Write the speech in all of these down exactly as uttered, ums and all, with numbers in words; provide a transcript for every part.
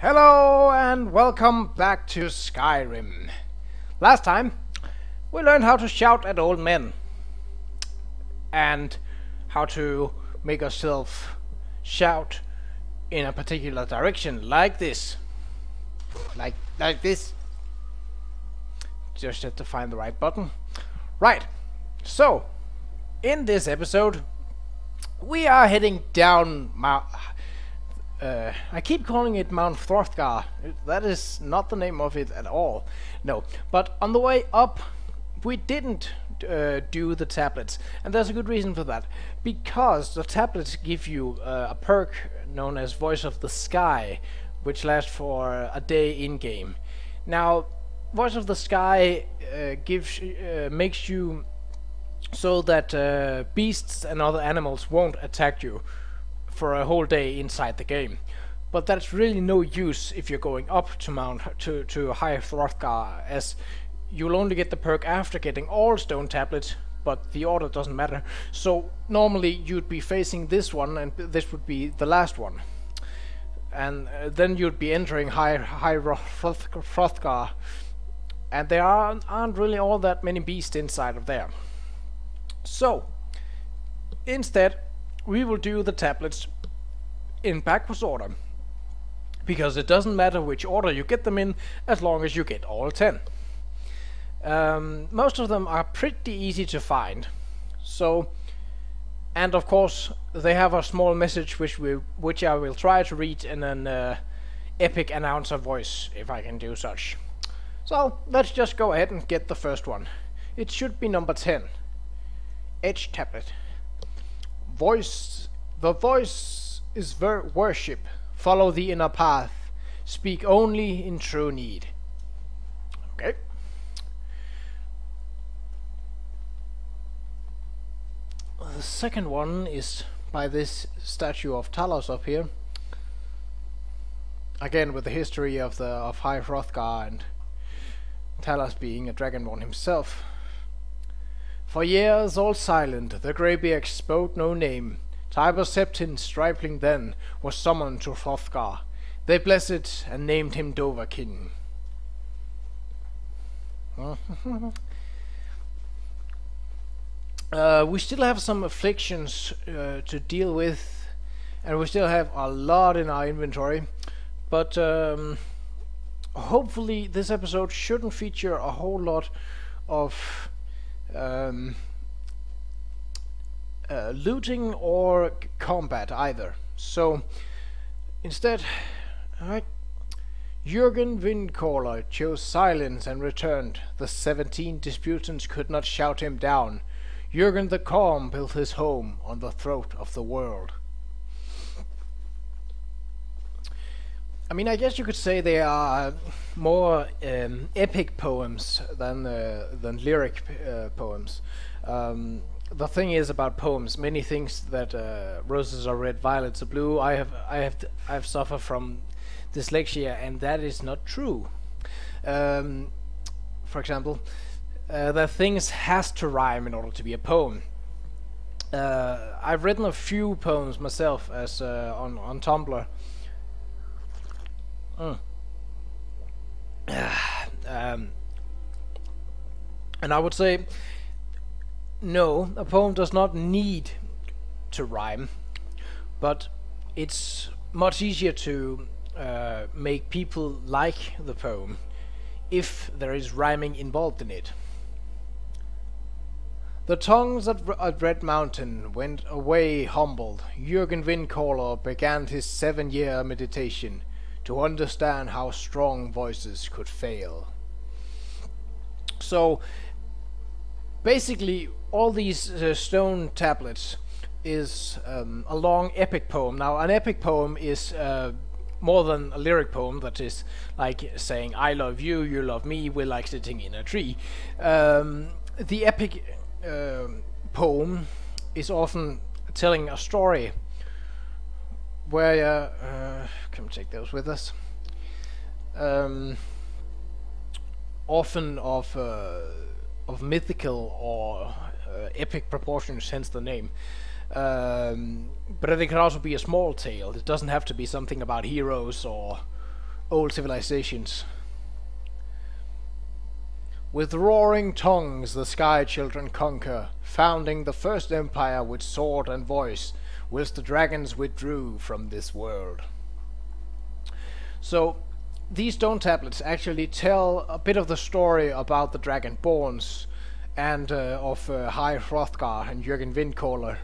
Hello and welcome back to Skyrim. Last time we learned how to shout at old men and how to make ourselves shout in a particular direction, like this. Like like this. Just have to find the right button. Right, so in this episode we are heading down Mount... Uh, I keep calling it Mount Hrothgar. That is not the name of it at all. No, but on the way up we didn't uh, do the tablets, and there's a good reason for that, because the tablets give you uh, a perk known as Voice of the Sky, which lasts for a day in game. Now, Voice of the Sky uh, gives uh, makes you so that uh, beasts and other animals won't attack you for a whole day inside the game, but that's really no use if you're going up to Mount to to High Hrothgar, as you'll only get the perk after getting all stone tablets. But the order doesn't matter. So normally you'd be facing this one, and this would be the last one, and uh, then you'd be entering High High Hrothgar, and there aren't, aren't really all that many beasts inside of there. So instead, we will do the tablets in backwards order, because it doesn't matter which order you get them in, as long as you get all ten. Um, most of them are pretty easy to find, so, and of course they have a small message which we which I will try to read in an uh, epic announcer voice, if I can do such. So let's just go ahead and get the first one. It should be number ten. Edge tablet. Voice, the voice is ver worship. Follow the inner path. Speak only in true need. Okay. The second one is by this statue of Talos up here. Again, with the history of the of High Hrothgar and Talos being a Dragonborn himself. For years all silent, the greybeard spoke no name. Tiber Septim, stripling then, was summoned to Hrothgar. They blessed and named him Dovahkin. uh, we still have some afflictions uh, to deal with, and we still have a lot in our inventory, but um, hopefully this episode shouldn't feature a whole lot of Um, uh, looting or combat either. So instead, alright, Jürgen Windcaller chose silence and returned. The seventeen disputants could not shout him down. Jürgen the Calm built his home on the Throat of the World. I mean, I guess you could say they are more um, epic poems than uh, than lyric uh, poems. Um, the thing is about poems, many things that uh, roses are red, violets are blue. I have I have I have suffered from dyslexia, and that is not true. Um, for example, uh, that things has to rhyme in order to be a poem. Uh, I've written a few poems myself, as uh, on on Tumblr. Mm. um, and I would say, no, a poem does not need to rhyme, but it's much easier to uh, make people like the poem if there is rhyming involved in it. The tongues at, R at Red Mountain went away humbled. Jürgen Windcaller began his seven-year meditation to understand how strong voices could fail. So basically all these uh, stone tablets is um, a long epic poem. Now an epic poem is uh, more than a lyric poem, that is like saying I love you, you love me, we're like sitting in a tree. Um, the epic uh, poem is often telling a story where uh, uh, come take those with us. Um, often of uh, of mythical or uh, epic proportions, hence the name. Um, but it can also be a small tale. It doesn't have to be something about heroes or old civilizations. With roaring tongues the Sky Children conquer, founding the first empire with sword and voice, whilst the dragons withdrew from this world. So, these stone tablets actually tell a bit of the story about the Dragonborns and uh, of uh, High Hrothgar and Jürgen Windcaller.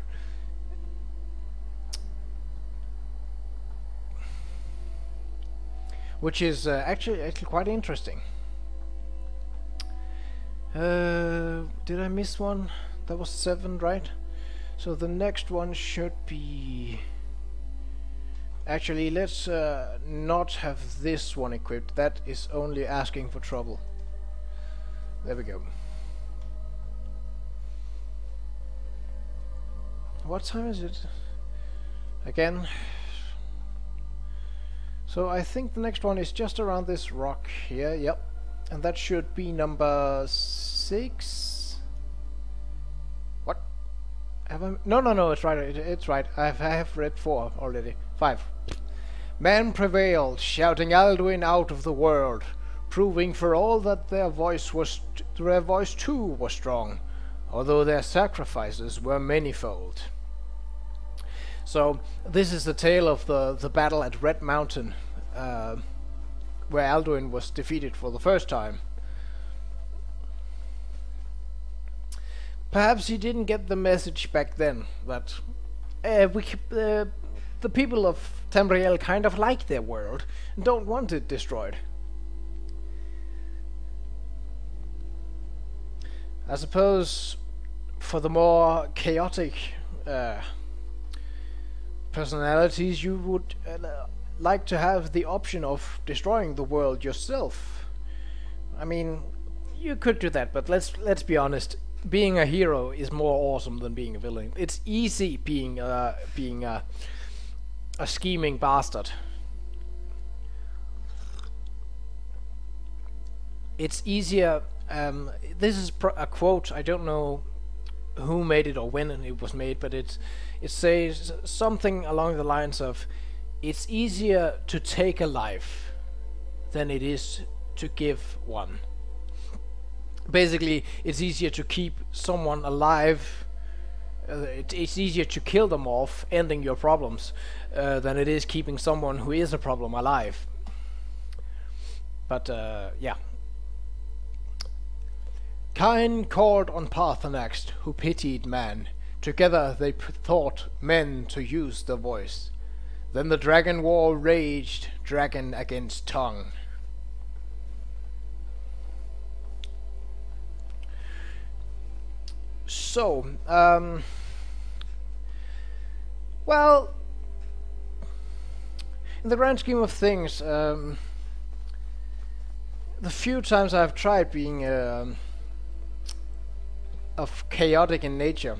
Which is uh, actually, actually quite interesting. Uh, did I miss one? That was seven, right? So the next one should be... Actually, let's uh, not have this one equipped. That is only asking for trouble. There we go. What time is it? Again. So I think the next one is just around this rock here. Yep. And that should be number six. What? Have I? No, no, no. It's right. It, it's right. I've, I have read four already. Five. Man prevailed, shouting Alduin out of the world, proving for all that their voice was, their voice too was strong, although their sacrifices were manifold. So this is the tale of the the battle at Red Mountain, uh, where Alduin was defeated for the first time. Perhaps he didn't get the message back then that uh, we uh, the people of Tamriel kind of like their world and don't want it destroyed. I suppose for the more chaotic uh, personalities, you would uh, like to have the option of destroying the world yourself. I mean, you could do that, but let's let's be honest. Being a hero is more awesome than being a villain. It's easy being uh, being a a scheming bastard. It's easier. Um, this is pr a quote. I don't know who made it or when it was made, but it it says something along the lines of, "It's easier to take a life than it is to give one." Basically, it's easier to keep someone alive. Uh, it, it's easier to kill them off, ending your problems, uh, than it is keeping someone who is a problem alive. But uh, yeah. Kine called on Parthenax, who pitied man. Together they thought men to use the voice. Then the dragon war raged, dragon against tongue. So, um, well, in the grand scheme of things, um, the few times I've tried being uh, of chaotic in nature,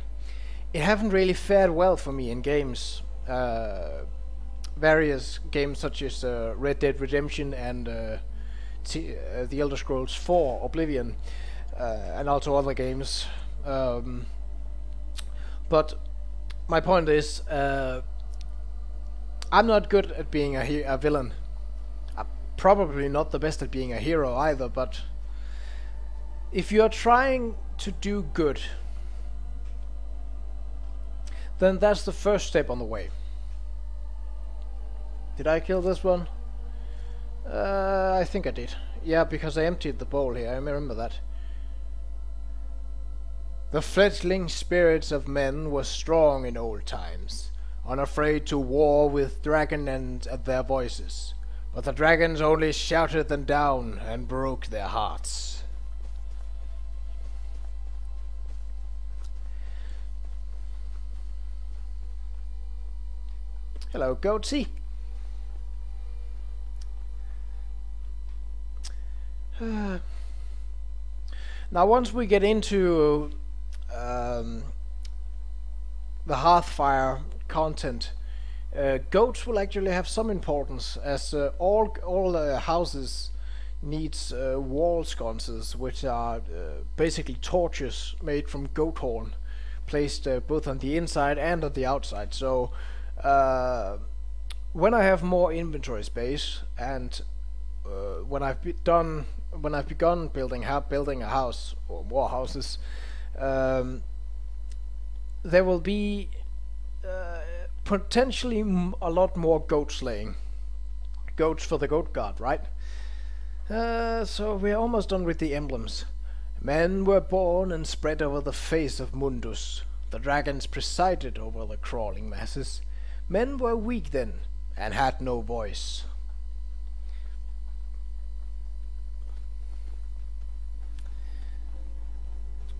it haven't really fared well for me in games. Uh, various games such as uh, Red Dead Redemption and uh, T uh, The Elder Scrolls four, Oblivion, uh, and also other games. Um, but my point is, uh, I'm not good at being a, he a villain. I'm probably not the best at being a hero either, but if you're trying to do good, then that's the first step on the way. Did I kill this one? Uh, I think I did. Yeah, because I emptied the bowl here, I remember that. The fledgling spirits of men were strong in old times, unafraid to war with dragon and at their voices, but the dragons only shouted them down and broke their hearts. Hello, Goatsy. Now, once we get into Um, the Hearth Fire content, uh, goats will actually have some importance, as uh, all all uh, houses needs uh, wall sconces, which are uh, basically torches made from goat horn, placed uh, both on the inside and on the outside. So uh, when I have more inventory space and when I've be done when I've begun building ha building a house or more houses, um, there will be uh, potentially m a lot more goat slaying, goats for the goat guard, right? Uh, so we're almost done with the emblems. Men were born and spread over the face of Mundus. The dragons presided over the crawling masses. Men were weak then, and had no voice.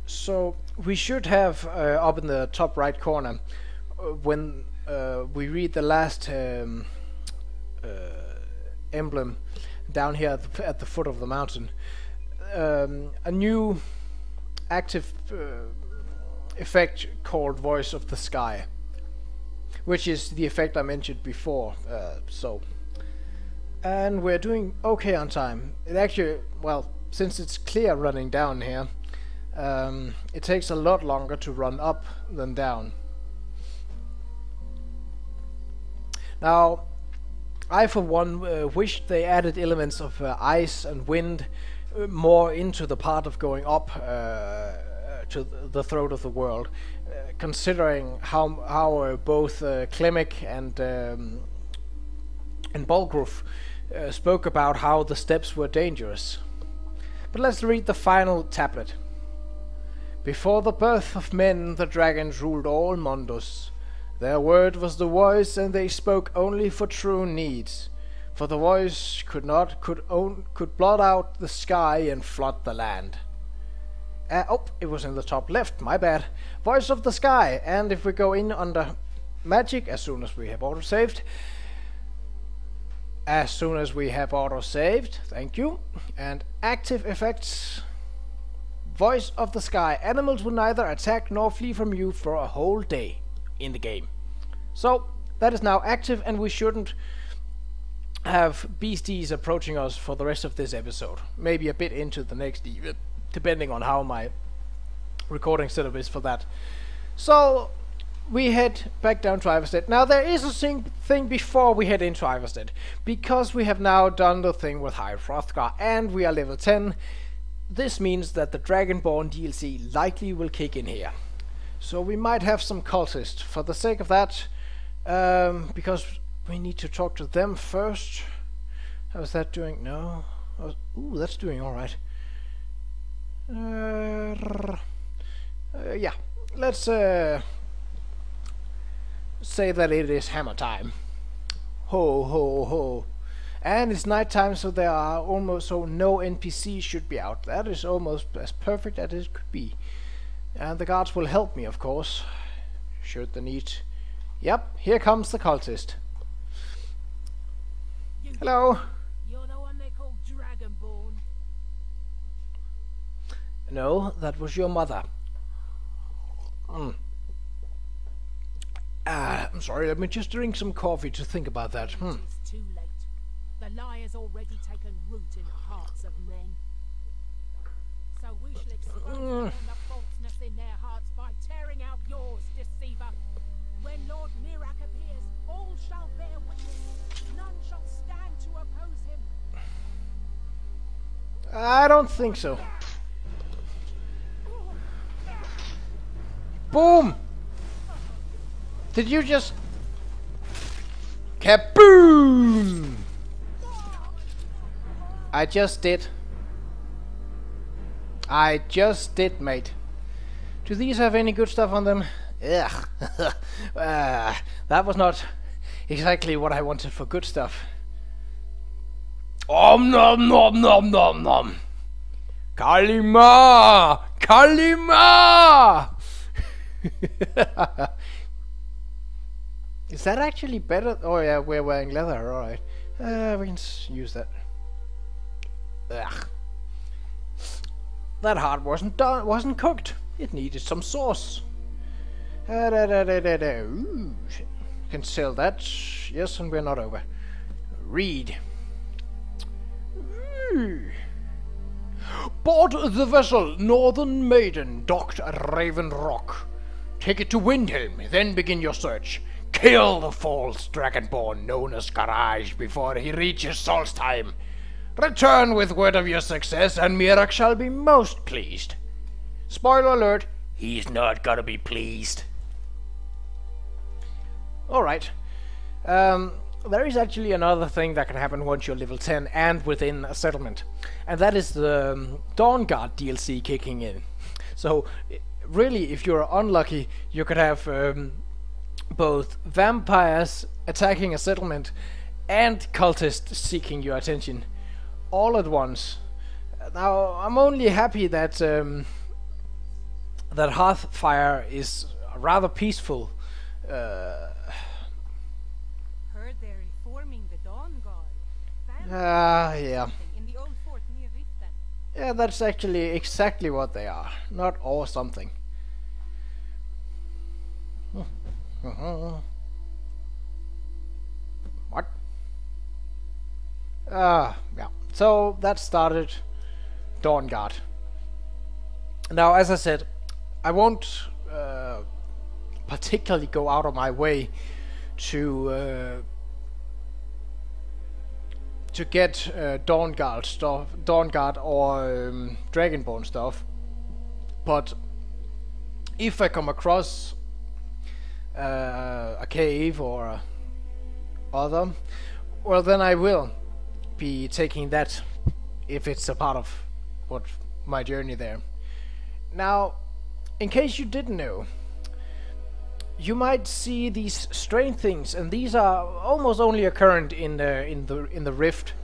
So we should have uh, up in the top right corner, uh, when uh, we read the last um, uh, emblem down here at the, at the foot of the mountain, um, a new active uh, effect called Voice of the Sky, which is the effect I mentioned before. Uh, so, and we're doing okay on time. It actually, well, since it's clear running down here, um, it takes a lot longer to run up than down. Now, I for one uh, wished they added elements of uh, ice and wind uh, more into the part of going up uh, to the Throat of the World, uh, considering how how uh, both uh, Klemek and um, and Balgruf uh, spoke about how the steps were dangerous. But let's read the final tablet. Before the birth of men, the dragons ruled all Mundus. Their word was the voice, and they spoke only for true needs. For the voice could not could own could blot out the sky and flood the land. Uh, oh, it was in the top left, my bad. Voice of the Sky, and if we go in under magic, as soon as we have auto-saved, as soon as we have auto-saved, thank you, and active effects, Voice of the Sky, animals will neither attack nor flee from you for a whole day in the game. So, that is now active, and we shouldn't have beasties approaching us for the rest of this episode, maybe a bit into the next even, depending on how my recording setup is for that. So we head back down to Ivarstead. Now there is a thing before we head into Ivarstead, because we have now done the thing with High Hrothgar and we are level ten. This means that the Dragonborn D L C likely will kick in here. So we might have some cultists for the sake of that, um, because we need to talk to them first. How's that doing? No. How's, ooh, that's doing all right. Uh, uh, yeah, let's uh, say that it is hammer time. Ho ho ho. And it's night time, so there are almost so no N P Cs should be out. That is almost as perfect as it could be. And the guards will help me, of course, should the need. Yep, here comes the cultist. You Hello. You're the one they call Dragonborn. No, that was your mother. Mm. Ah, I'm sorry, let me just drink some coffee to think about that. Hmm. It's too late. The lie has already taken root in the hearts of men. So we shall expose mm. them the falseness in their hearts by tearing out yours, deceiver. When Lord Mirak appears, all shall bear witness. None shall stand to oppose him. I don't think so. Boom! Did you just... Kaboom! I just did. I just did, mate. Do these have any good stuff on them? Ugh. uh, that was not exactly what I wanted for good stuff. Om nom nom nom nom nom! Kalima! Kalima! Is that actually better? Oh yeah, we're wearing leather, alright. Uh, we can s use that. Ugh. That heart wasn't done, wasn't cooked. It needed some sauce. Uh, da, da, da, da, da. Ooh, can sell that. Yes, and we're not over. Read. Ooh. Board the vessel Northern Maiden, docked at Raven Rock. Take it to Windhelm, then begin your search. Kill the false Dragonborn known as Karage before he reaches Solstheim. Return with word of your success, and Mirak shall be most pleased. Spoiler alert, he's not gonna be pleased. Alright. Um, there is actually another thing that can happen once you're level ten and within a settlement. And that is the um, Dawnguard D L C kicking in. So, really, if you're unlucky, you could have um, both vampires attacking a settlement and cultists seeking your attention all at once. Now, I'm only happy that um, that Hearth Fire is rather peaceful. Uh, Heard they're reforming the Dawnguard. Ah, uh, yeah. In the old fort near Riften. Yeah, that's actually exactly what they are. Not or something. Uh-huh. What? Ah, uh, yeah. So that started Dawnguard. Now, as I said, I won't uh, particularly go out of my way to uh, to get uh, Dawnguard stuff, Dawnguard or um, Dragonborn stuff. But if I come across uh, a cave or other, well, then I will be taking that if it's a part of what my journey there. Now, in case you didn't know, you might see these strange things, and these are almost only occurrent in the in the in the rift,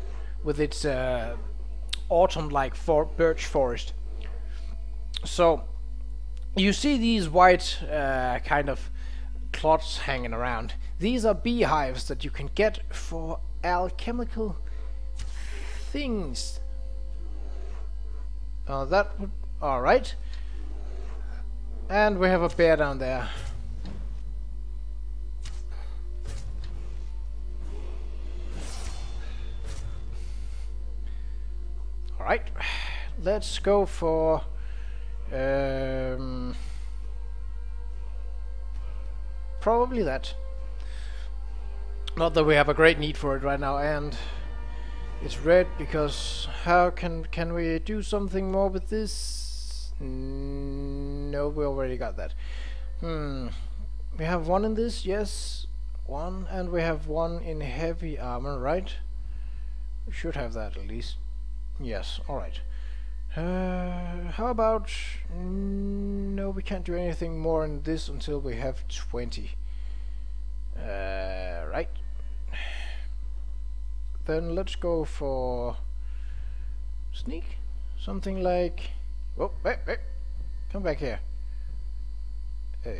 with its uh, autumn-like for birch forest. So you see these white uh, kind of clots hanging around. These are beehives that you can get for alchemical things. Uh, that would all right. And we have a bear down there. Alright, let's go for um, probably that. Not that we have a great need for it right now, and it's red because how can can we do something more with this? No, we already got that. Hmm, we have one in this, yes, one, and we have one in heavy armor, right? We should have that at least. Yes, alright. Uh, how about... No, we can't do anything more in this until we have twenty. Uh, right. Then let's go for... Sneak? Something like... Oh, wait, wait. Come back here. Uh,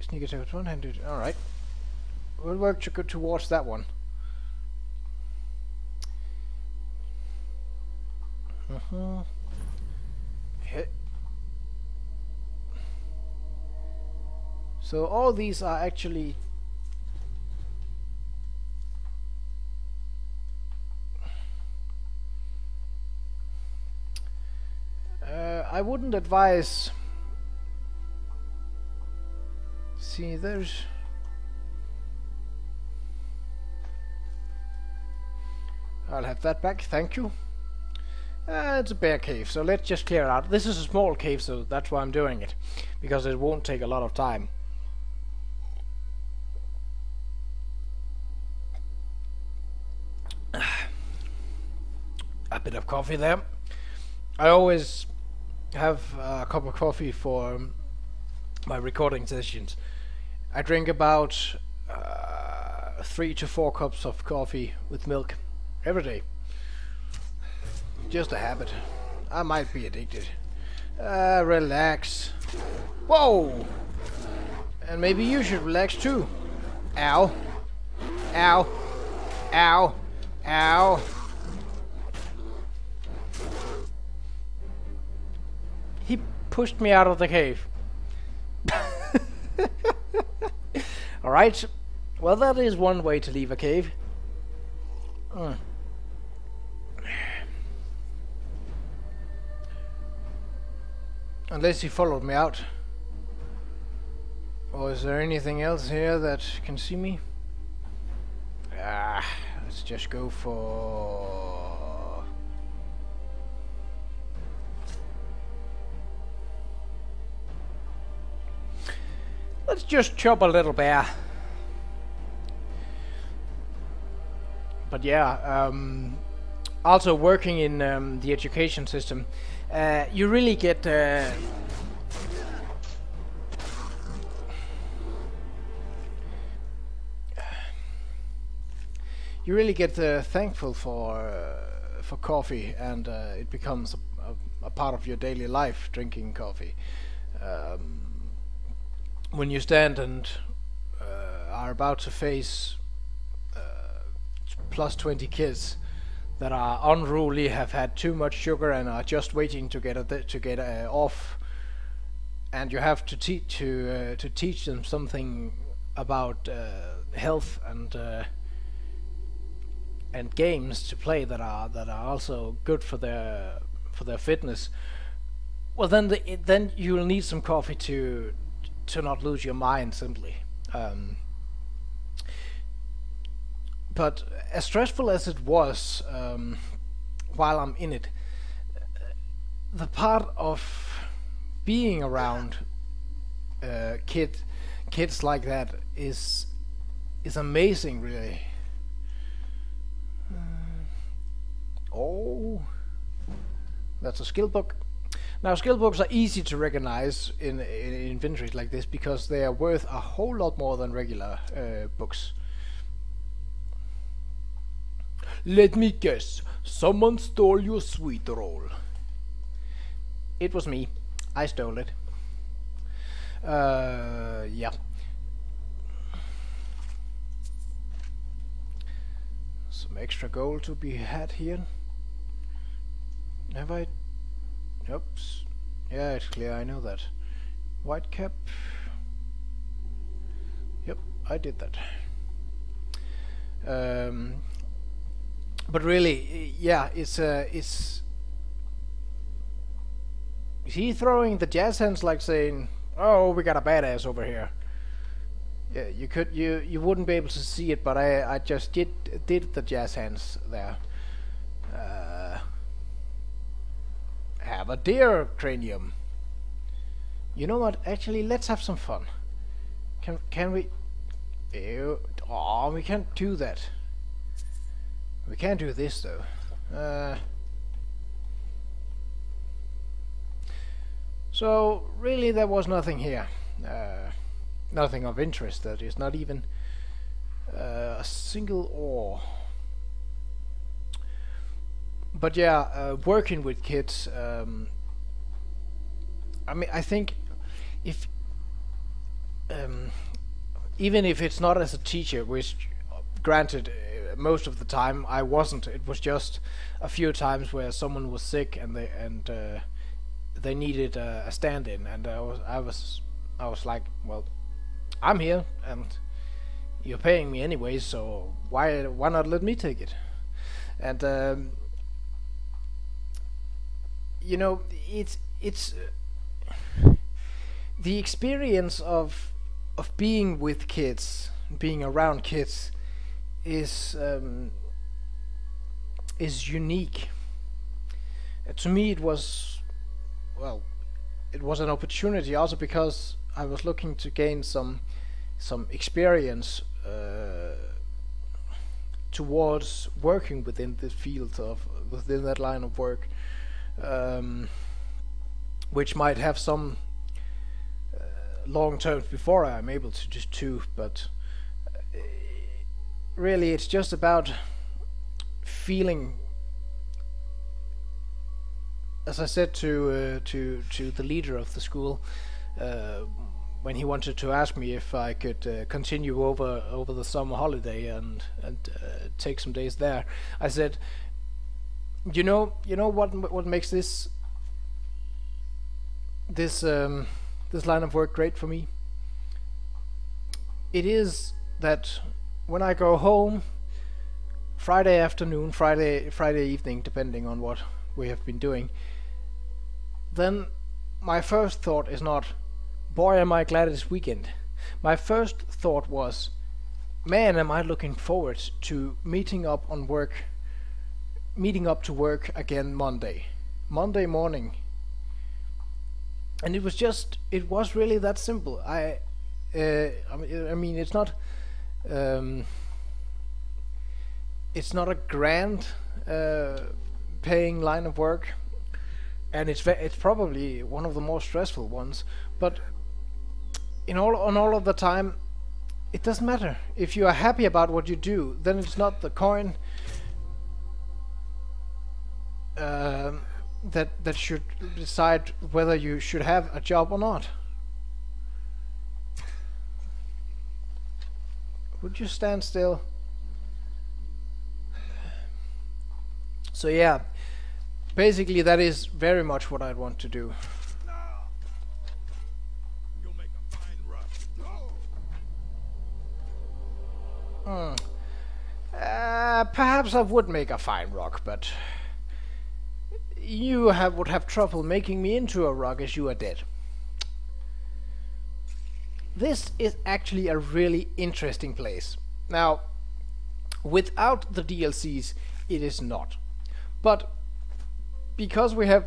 sneak attack with one-handed. Alright. We'll work to go towards that one. Uh-huh. So all these are actually uh, I wouldn't advise. See, there's I'll have that back, thank you. Uh, it's a bear cave, so let's just clear it out. This is a small cave, so that's why I'm doing it, because it won't take a lot of time. A bit of coffee there. I always have a cup of coffee for um, my recording sessions. I drink about uh, three to four cups of coffee with milk every day. Just a habit. I might be addicted. Uh, relax. Whoa! And maybe you should relax too. Ow. Ow. Ow. Ow. He pushed me out of the cave. Alright. Well, that is one way to leave a cave. Mm. Unless he followed me out. Or is there anything else here that can see me? Ah, let's just go for... just chop a little bear. But yeah, um, also working in um, the education system, uh, you really get... Uh, you really get uh, thankful for uh, for coffee, and uh, it becomes a, a, a part of your daily life, drinking coffee. Um, when you stand and uh, are about to face uh, plus twenty kids that are unruly, have had too much sugar, and are just waiting to get a to get uh, off, and you have to teach to uh, to teach them something about uh, health and. Uh, and games to play that are that are also good for their for their fitness. Well, then the, it, then you'll need some coffee to to not lose your mind simply. Um, but as stressful as it was, um, while I'm in it, the part of being around uh, kid kids like that is is amazing, really. Oh, that's a skill book. Now, skill books are easy to recognize in, in inventories like this because they are worth a whole lot more than regular uh, books. Let me guess, someone stole your sweet roll. It was me. I stole it. Uh, yeah. Some extra gold to be had here. Have I? Oops. Yeah, it's clear. I know that. White cap. Yep, I did that. Um, but really, yeah, it's uh, it's. Is he throwing the jazz hands like saying, "Oh, we got a badass over here"? Yeah, you could you you wouldn't be able to see it, but I I just did did the jazz hands there. Uh, Have a deer cranium. You know what? Actually, let's have some fun. Can can we? Ew. Oh, we can't do that. We can do this though. Uh, so really, there was nothing here. Uh, nothing of interest. That is, not even uh, a single ore. But yeah, uh, working with kids, um, I mean, I think if, um, even if it's not as a teacher, which granted, uh, most of the time I wasn't, it was just a few times where someone was sick and they, and, uh, they needed uh, a stand-in, and I was, I was, I was like, well, I'm here and you're paying me anyway, so why, why not let me take it? And, um, you know, it's it's uh, the experience of of being with kids, being around kids, is um, is unique. Uh, to me, it was well, it was an opportunity also because I was looking to gain some some experience uh, towards working within the field of within that line of work. Um, which might have some uh, long terms before I'm able to just do, but uh, really it's just about feeling, as I said to uh, to to the leader of the school uh, when he wanted to ask me if I could uh, continue over over the summer holiday and and uh, take some days there. I said, You know, you know what what makes this this um, this line of work great for me? It is that when I go home Friday afternoon, Friday Friday evening, depending on what we have been doing, then my first thought is not, boy, am I glad it's weekend. My first thought was, man, am I looking forward to meeting up on work. Meeting up to work again Monday, Monday morning, and it was just—it was really that simple. I, uh, I mean, it's not um, it's not a grand uh, paying line of work, and it's ve it's probably one of the more stressful ones, but in all on all of the time, it doesn't matter. If you are happy about what you do, then it's not the coin um, that that should decide whether you should have a job or not. Would you stand still? So yeah, basically that is very much what I'd want to do. Hmm. Uh, perhaps I would make a fine rock, but you have would have trouble making me into a rock, as you are dead. This is actually a really interesting place. Now, without the D L Cs, it is not. But because we have,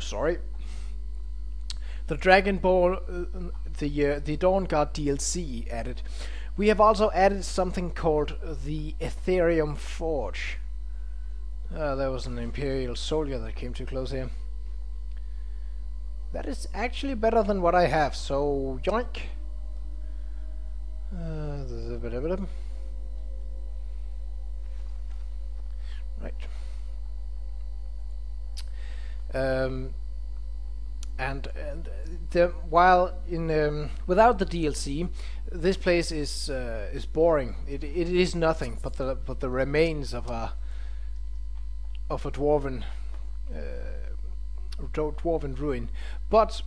sorry, the Dragonborn, uh, the uh, the Dawnguard D L C added, we have also added something called the Aetherium Forge. Uh, there was an Imperial soldier that came too close here. That is actually better than what I have, so yoink. Uh, right. Um, and and the, while in um, without the D L C, this place is uh, is boring. It it is nothing but the but the remains of a of a dwarven uh, dwarven ruin. But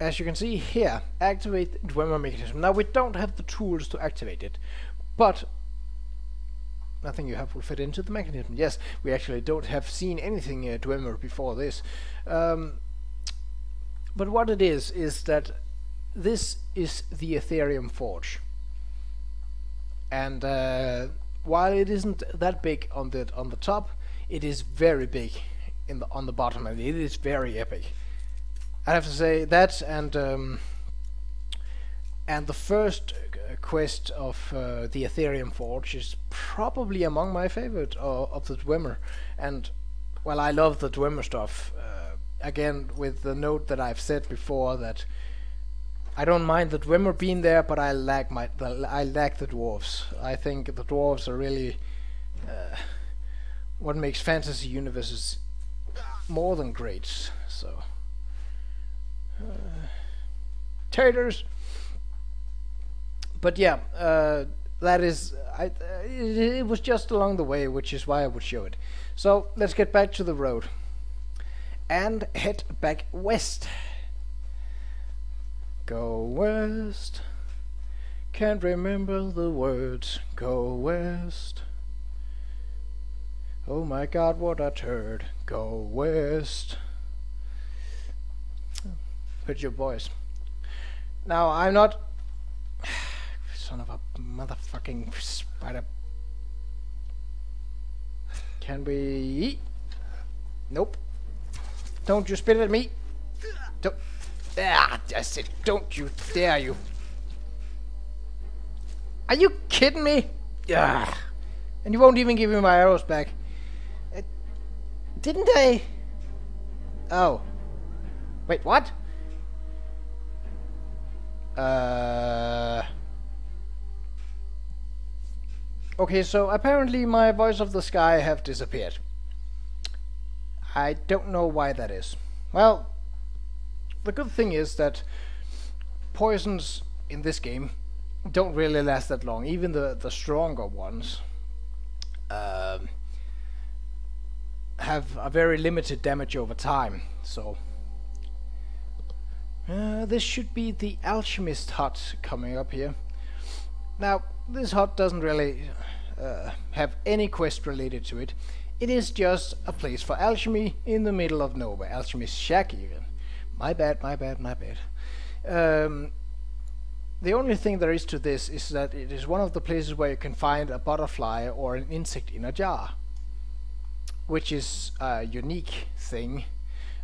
as you can see here, activate Dwemer mechanism. Now we don't have the tools to activate it, but nothing you have will fit into the mechanism. Yes, we actually don't have seen anything uh, Dwemer before this. Um, but what it is is that this is the Aetherium Forge, and uh, while it isn't that big on the on the top, it is very big in the on the bottom, and it is very epic. I have to say that, and um, and the first quest of uh, the Aetherium Forge is probably among my favorite uh, of the Dwemer, and well, I love the Dwemer stuff. Uh, again, with the note that I've said before that I don't mind the Dwemer being there, but I lack my the, I lack the dwarves. I think the dwarves are really uh, what makes fantasy universes more than great. So, uh, taters. But yeah, uh, that is I. Uh, it, it was just along the way, which is why I would show it. So let's get back to the road and head back west. Go west, can't remember the words, go west, oh my god what a turd, go west. Put your voice. Now I'm not, son of a motherfucking spider. Can we? Nope. Don't you spit at me. Don't. Ah, I said, don't you dare you. Are you kidding me? Yeah. And you won't even give me my arrows back. Uh, didn't I? Oh. Wait, what? Uh. Okay, so apparently my Voice of the Sky have disappeared. I don't know why that is. Well, the good thing is that poisons in this game don't really last that long, even the, the stronger ones um, have a very limited damage over time. So uh, this should be the Alchemist hut coming up here. Now this hut doesn't really uh, have any quest related to it. It is just a place for alchemy in the middle of nowhere. Alchemist Shack even. My bad, my bad, my bad. Um, the only thing there is to this is that it is one of the places where you can find a butterfly or an insect in a jar, which is a unique thing.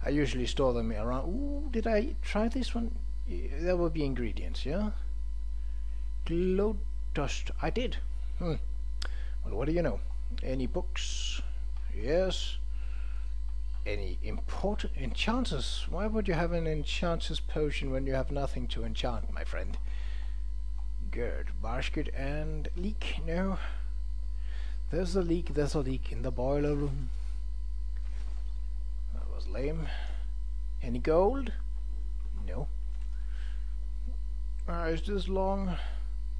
I usually store them around. Ooh, did I try this one? That would be ingredients, yeah? Glow dust. I did. Hmm. Well, what do you know? Any books? Yes. Any important enchanters? Why would you have an enchanter's potion when you have nothing to enchant, my friend? Good. Basket and leak? No. There's a leak, there's a leak in the boiler room. That was lame. Any gold? No. Uh, is this long?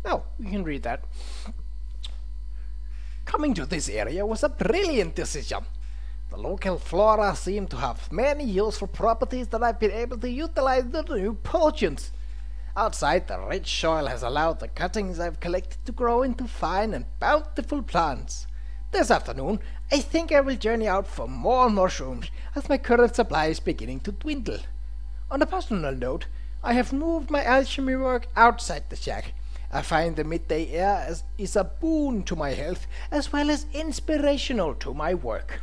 No, we can read that. Coming to this area was a brilliant decision. The local flora seemed to have many useful properties that I've been able to utilize the new potions. Outside, the rich soil has allowed the cuttings I've collected to grow into fine and bountiful plants. This afternoon, I think I will journey out for more mushrooms, as my current supply is beginning to dwindle. On a personal note, I have moved my alchemy work outside the shack. I find the midday air as is a boon to my health, as well as inspirational to my work.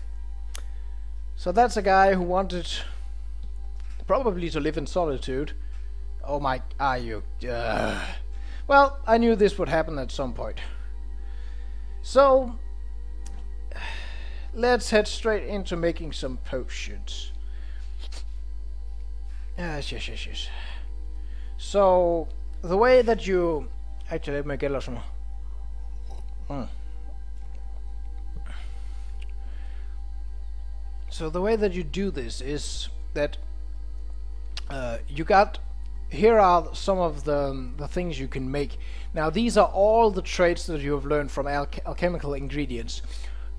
So that's a guy who wanted, probably, to live in solitude. Oh my, are you... Uh. Well, I knew this would happen at some point. So, let's head straight into making some potions. Yes, yes, yes, yes. So, the way that you... Actually, let me get lost now. Mm. So the way that you do this is that uh, you got... Here are some of the, um, the things you can make. Now these are all the traits that you have learned from alch alchemical ingredients.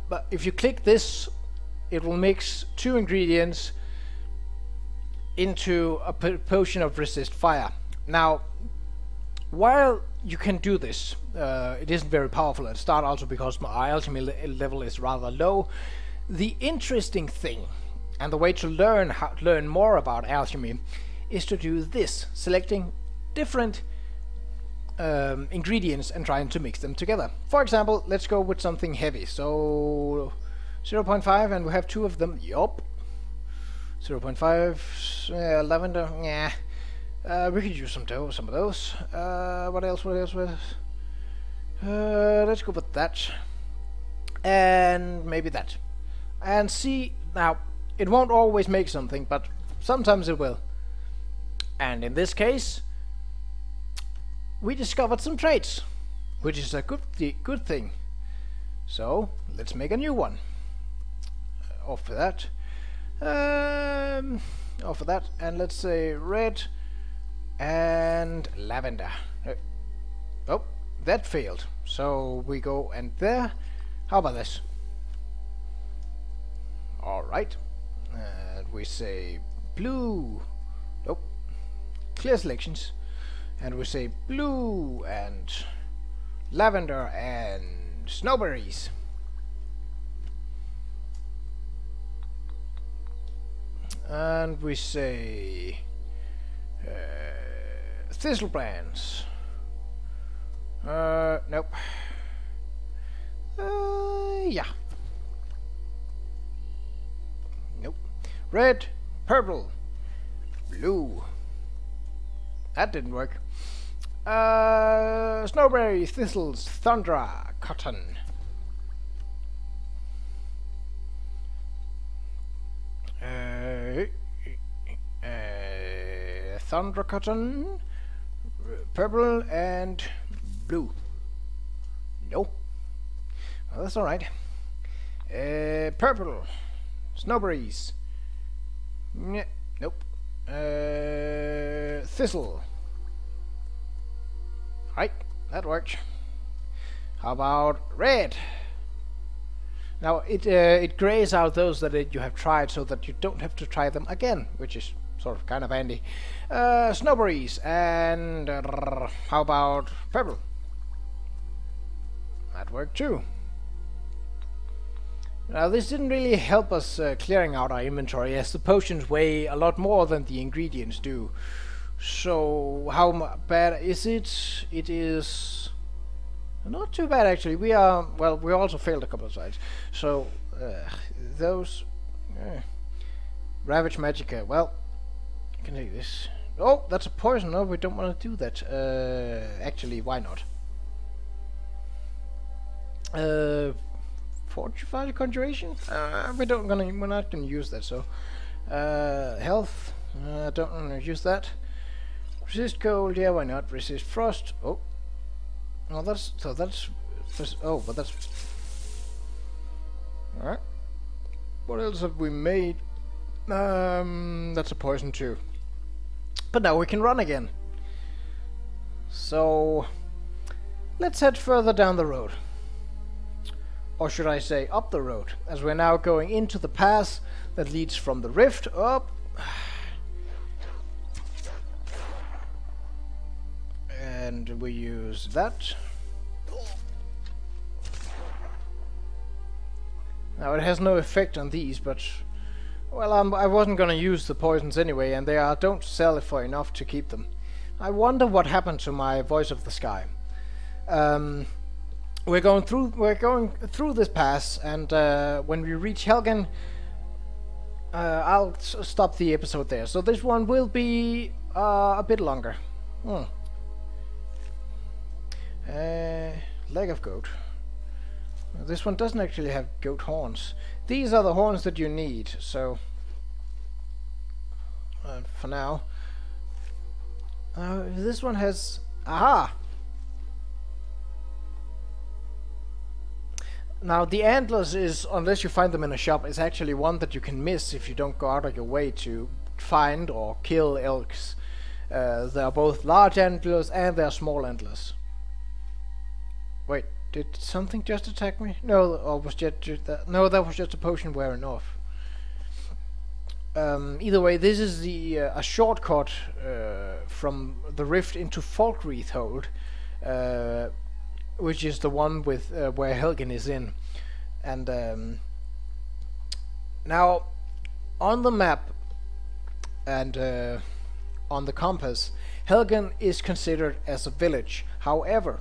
But if you click this, it will mix two ingredients into a potion of resist fire. Now, while you can do this, uh, it isn't very powerful at start, also because my alchemy le level is rather low. The interesting thing, and the way to learn how to learn more about alchemy, is to do this, selecting different um, ingredients and trying to mix them together. For example, let's go with something heavy. So zero point five, and we have two of them. Yup. zero point five, uh, lavender, yeah. Uh, we could use some dough, some of those. Uh, what else, what else, what else? Uh, let's go with that. And maybe that. And see, now, it won't always make something, but sometimes it will. And in this case, we discovered some traits, which is a good th good thing. So let's make a new one. Uh, off for that. Um, off for that, and let's say red and lavender. Uh, oh, that failed. So we go and there. How about this? All right, and we say blue. Clear selections, and we say blue and lavender and snowberries. And we say uh, thistle brands. Uh, nope. Uh, yeah. Nope. Red, purple, blue. That didn't work. Uh, snowberry, thistles, thundra, cotton. Uh, uh, thundra, cotton, purple, and blue. No. Well, that's alright. Uh, purple, snowberries. N nope. Uh, thistle. Right, that worked. How about red? Now it uh, it grays out those that it, you have tried, so that you don't have to try them again, which is sort of kind of handy. Uh, snowberries and uh, how about purple? That worked too. Now this didn't really help us uh, clearing out our inventory, as the potions weigh a lot more than the ingredients do. So how m bad is it? It is not too bad actually. We are, well, we also failed a couple of sides. So uh, those uh, Ravage Magicka. Well, I can do this. Oh, that's a poison. No, we don't want to do that. Uh, actually, why not? Uh, fortify the conjuration. Uh, we don't gonna. We're not gonna use that. So, uh, health. I uh, don't want to use that. Resist cold. Yeah, why not? Resist frost. Oh, no, that's so. That's oh, but that's all right. What else have we made? Um, that's a poison too. But now we can run again. So let's head further down the road. Or should I say up the road, as we're now going into the pass that leads from the rift up. And we use that. Now it has no effect on these, but well, um, I wasn't going to use the poisons anyway, and they are, don't sell it for enough to keep them. I wonder what happened to my Voice of the Sky. Um, we're going through we're going through this pass, and uh, when we reach Helgen, uh, I'll s stop the episode there. So this one will be uh, a bit longer. Hmm. Uh, leg of goat. This one doesn't actually have goat horns. These are the horns that you need, so uh, for now uh, this one has aha now the antlers is, unless you find them in a shop, is actually one that you can miss if you don't go out of your way to find or kill elks. Uh, there are both large antlers and there are small antlers. Wait, did something just attack me? No, or was just, just that? No, that was just a potion wearing off. Um, either way, this is the uh, a shortcut uh, from the rift into Falkreath Hold, uh, which is the one with uh, where Helgen is in. And um, now, on the map and uh, on the compass, Helgen is considered as a village. However,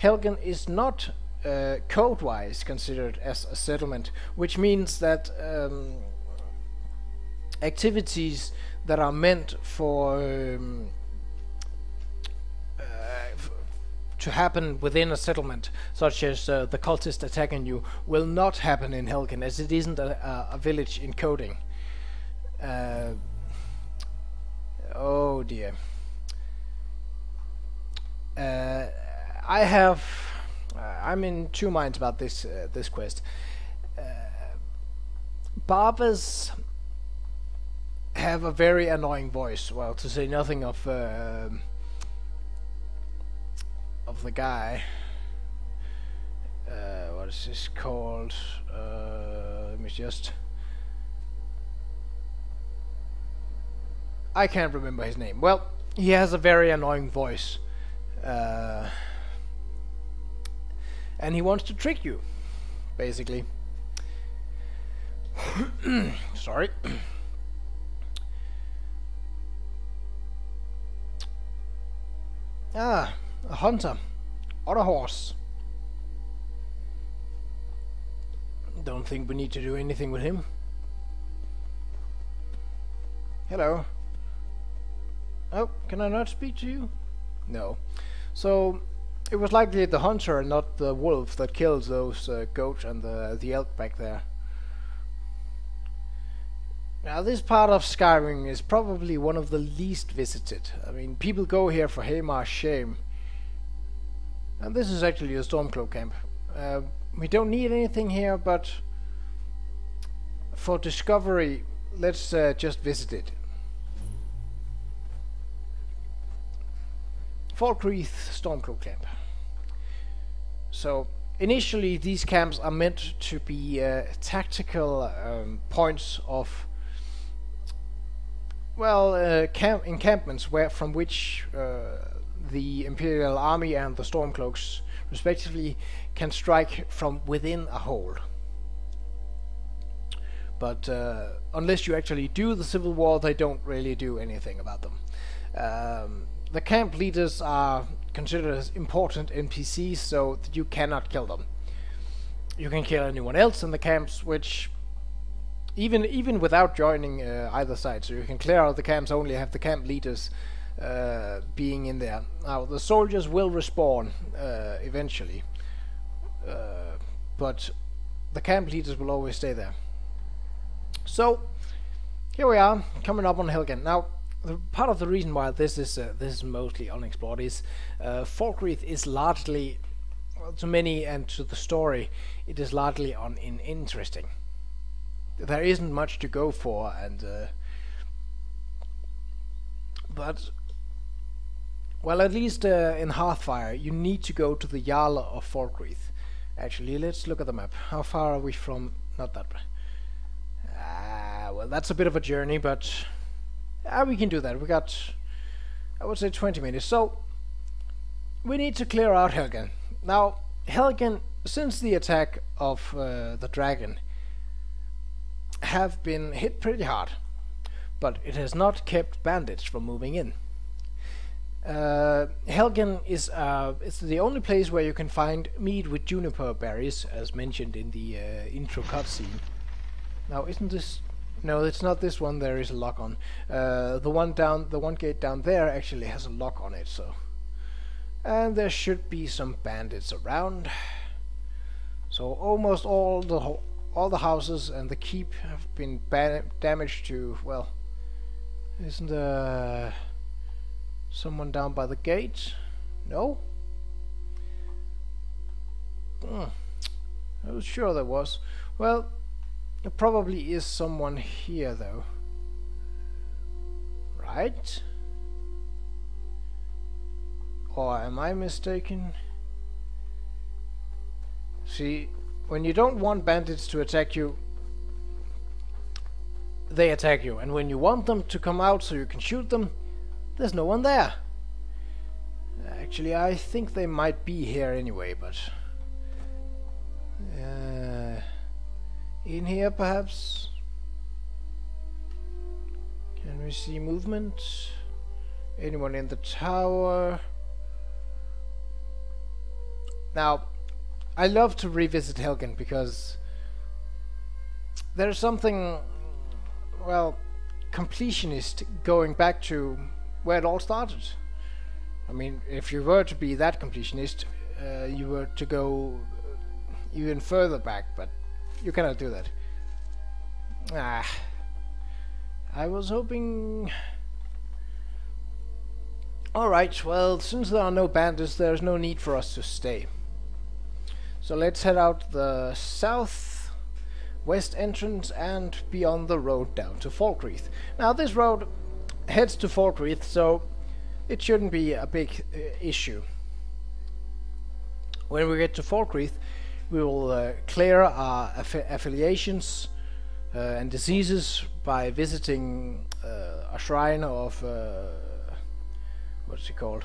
Helgen is not uh, code-wise considered as a settlement, which means that um, activities that are meant for um, uh, f to happen within a settlement, such as uh, the cultist attacking you, will not happen in Helgen, as it isn't a, a village in coding. Uh, oh dear. Uh, I have... Uh, I'm in two minds about this uh, this quest. Uh, Barbas have a very annoying voice. Well, to say nothing of uh, of the guy. Uh, what is this called? Uh, let me just. I can't remember his name. Well, he has a very annoying voice. Uh, And he wants to trick you, basically. Sorry. Ah, a hunter. Or a horse. Don't think we need to do anything with him. Hello. Oh, can I not speak to you? No. So... it was likely the hunter and not the wolf that killed those uh, goats and the, the elk back there. Now this part of Skyrim is probably one of the least visited. I mean, people go here for Haemar's Shame. And this is actually a Stormcloak camp. Uh, we don't need anything here, but for discovery, let's uh, just visit it. Falkreath Stormcloak camp. So initially these camps are meant to be uh, tactical um, points of, well, uh, camp encampments where from which uh, the Imperial Army and the Stormcloaks respectively can strike from within a hold. But uh, unless you actually do the Civil War, they don't really do anything about them. Um, The camp leaders are considered as important N P Cs, so that you cannot kill them. You can kill anyone else in the camps, which even even without joining uh, either side, so you can clear out the camps, only have the camp leaders uh, being in there. Now the soldiers will respawn uh, eventually, uh, but the camp leaders will always stay there. So here we are, coming up on Helgen. Now the part of the reason why this is uh, this is mostly unexplored is uh, Falkreath is largely, well, to many and to the story, it is largely un in interesting. There isn't much to go for, and uh, but well, at least uh, in Hearth Fire, you need to go to the Jarl of Falkreath. Actually, let's look at the map. How far are we from? Not that. Ah, well, that's a bit of a journey, but ah, we can do that. We got, I would say, twenty minutes. So we need to clear out Helgen. Now, Helgen, since the attack of uh, the dragon, have been hit pretty hard, but it has not kept bandits from moving in. Uh, Helgen is uh, it's the only place where you can find mead with juniper berries, as mentioned in the uh, intro cutscene. Now, isn't this? No, it's not this one. There is a lock on. Uh, the one down, the one gate down there actually has a lock on it. So, and there should be some bandits around. So almost all the whole. All the houses and the keep have been damaged to, well, isn't there someone down by the gate? No? Mm. I was sure there was. Well, there probably is someone here, though. Right? Or am I mistaken? See, when you don't want bandits to attack you, they attack you, and when you want them to come out so you can shoot them, there's no one there. Actually, I think they might be here anyway, but uh, in here perhaps. Can we see movement? Anyone in the tower? Now, I love to revisit Helgen because there's something, well, completionist going back to where it all started. I mean, if you were to be that completionist, uh, you were to go even further back, but you cannot do that. Ah, I was hoping. Alright, well, since there are no bandits, there's no need for us to stay. So let's head out the south west entrance and be on the road down to Falkreath. Now this road heads to Falkreath, so it shouldn't be a big uh, issue. When we get to Falkreath, we will uh, clear our aff affiliations uh, and diseases by visiting uh, a shrine of uh, what's it called?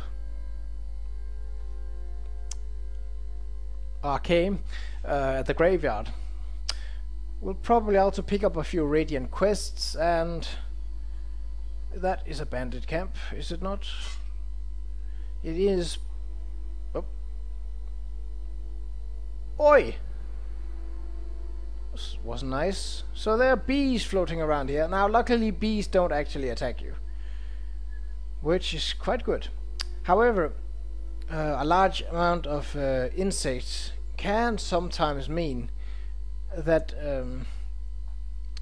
Arcane uh, at the graveyard. We'll probably also pick up a few Radiant quests, and that is a bandit camp, is it not? It is. Oh. Oi! This wasn't nice. So there are bees floating around here. Now luckily bees don't actually attack you, which is quite good. However, Uh, a large amount of uh, insects can sometimes mean that um,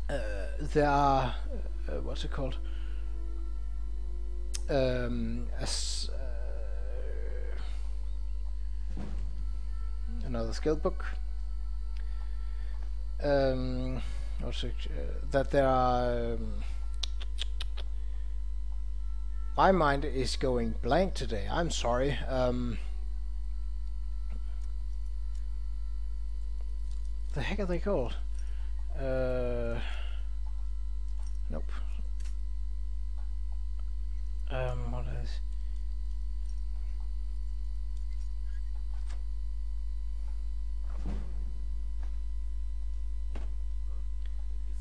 uh, there are uh, what's it called? Um, as, uh, another skill book. Um, what's it, uh, that there are. Um, My mind is going blank today. I'm sorry. Um, the heck are they called? Uh, nope. Um, what is?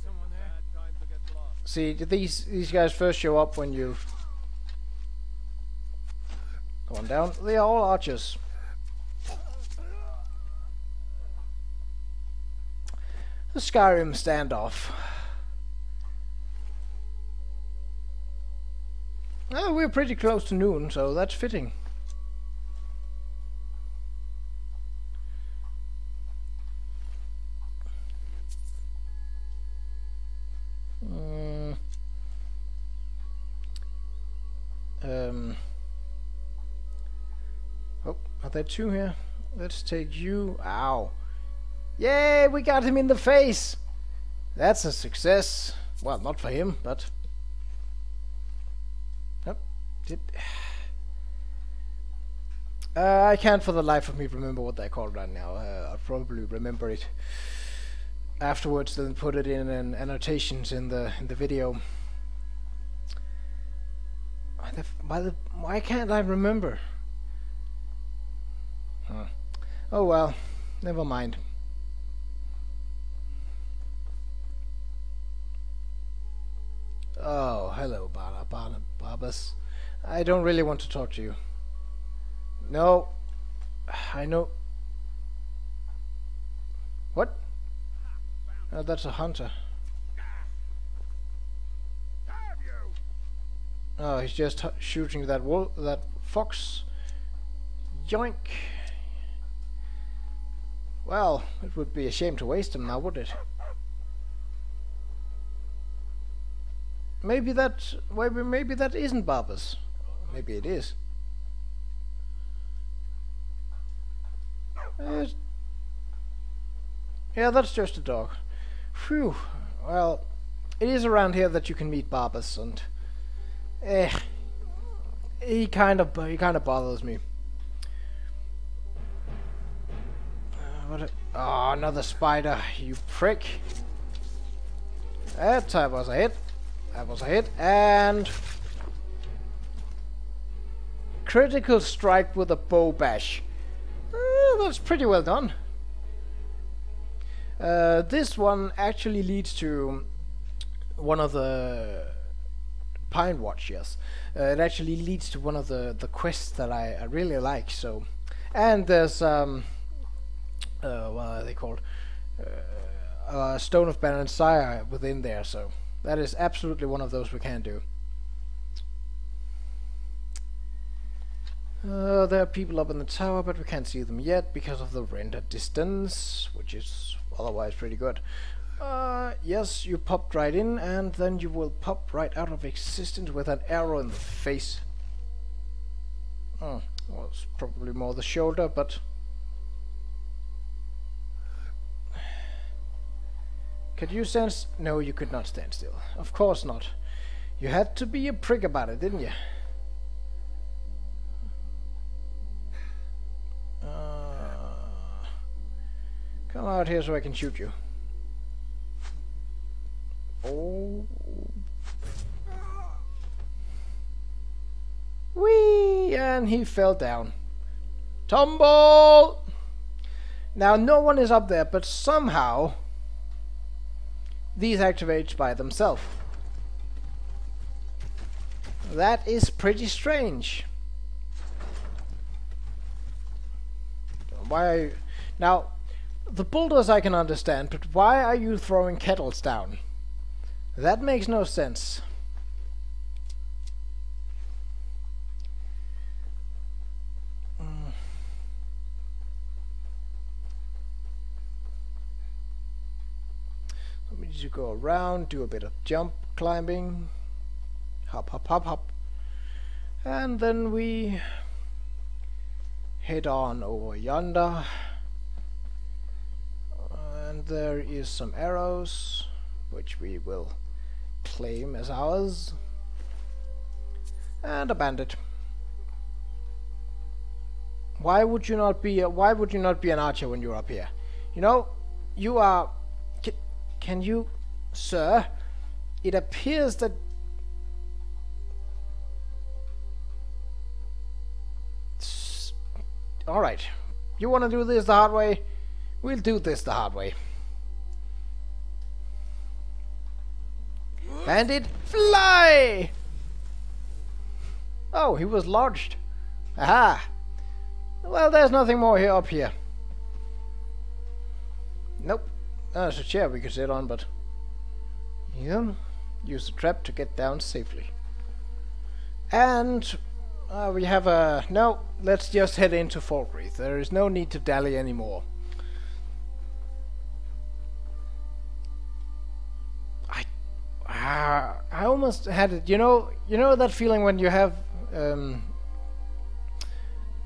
Someone there? See, these these guys first show up when you. One down. They are all archers. The Skyrim standoff. we're pretty close to noon, so that's fitting. Mm. Um. Oh, are there two here? Let's take you. Ow. Yay, we got him in the face! That's a success. Well, not for him, but... Nope. Did... Uh, I can't for the life of me remember what they're called right now. Uh, I'll probably remember it afterwards, then put it in an annotations in the in the video. Why the, why, the, why can't I remember? Huh. Oh well, never mind. Oh, hello, Barbas. I don't really want to talk to you. No, I know. What? Oh, that's a hunter. Oh, he's just h shooting that wolf, that fox. Yoink. Well, it would be a shame to waste him now, would it? Maybe that maybe maybe that isn't Barbas. Maybe it is. Uh, yeah, that's just a dog. Phew. Well, it is around here that you can meet Barbas, and eh, he kind of he kind of bothers me. Uh, what? A, oh, another spider! You prick! That time was a hit. That was a hit, and critical strike with a bow bash. Uh, that's pretty well done. Uh, this one actually leads to one of the Pine Watch, yes. Uh, it actually leads to one of the, the quests that I, I really like, so. And there's, um, uh, what are they called? Uh, uh, Stone of Baron Sire within there, so. That is absolutely one of those we can do. Uh, there are people up in the tower, but we can't see them yet because of the render distance, which is otherwise pretty good. Uh, yes, you popped right in, and then you will pop right out of existence with an arrow in the face. Oh, well, it's probably more the shoulder, but... Could you stand? No, you could not stand still. Of course not. You had to be a prick about it, didn't you? Uh, come out here so I can shoot you. Oh. Whee! And he fell down. Tumble! Now, no one is up there, but somehow... These activate by themselves. That is pretty strange. Why are you... Now, the boulders I can understand, but why are you throwing kettles down? That makes no sense. You go around, do a bit of jump climbing, hop hop hop hop, and then we head on over yonder, and there is some arrows which we will claim as ours, and a bandit. Why would you not be a, why would you not be an archer when you're up here? You know, you are... Can you, sir? It appears that... Alright. You want to do this the hard way? We'll do this the hard way. Bandit, fly! Oh, he was lodged. Aha! Well, there's nothing more here up here. Nope. There's a chair we could sit on, but yeah, use the trap to get down safely. And uh, we have a... no, let's just head into Falkreath. There is no need to dally anymore. I... Uh, I almost had it... You know, you know that feeling when you have... Um,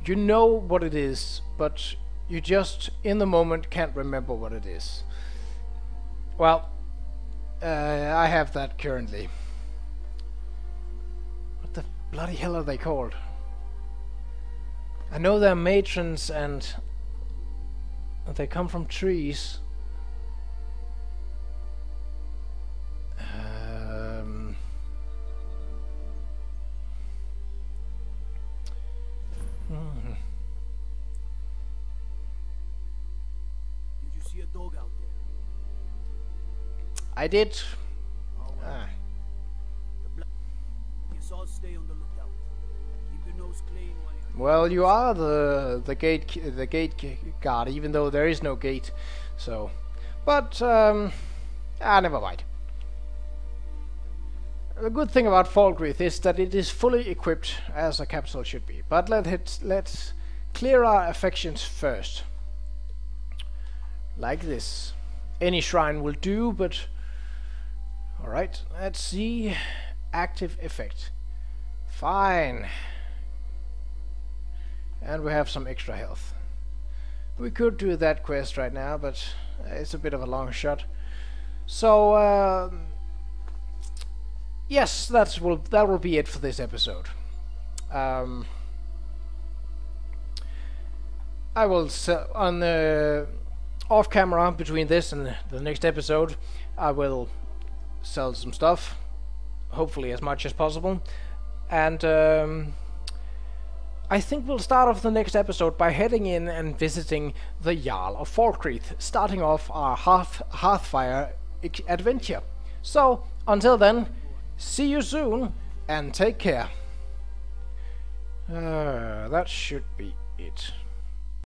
you know what it is, but you just, in the moment, can't remember what it is. Well, uh, I have that currently. What the bloody hell are they called? I know they're matrons and they come from trees. Um... Mm. Did you see a dog out there? I did. Oh, well. Ah. You saw, stay on the lookout. Keep your nose clean while you... Well, you are the the gate the gate guard, even though there is no gate. So, but um, ah, never mind. The good thing about Falkreath is that it is fully equipped as a capital should be. But let it, let's clear our affections first. Like this. Any shrine will do, but... Alright, let's see. Active effect. Fine. And we have some extra health. We could do that quest right now, but it's a bit of a long shot. So... Uh, Yes, that's will that will be it for this episode. Um, I will s on the off camera between this and the next episode. I will sell some stuff, hopefully as much as possible, and um, I think we'll start off the next episode by heading in and visiting the Jarl of Falkreath, starting off our Hearth Hearth Fire adventure. So until then. See you soon, and take care. Uh, that should be it.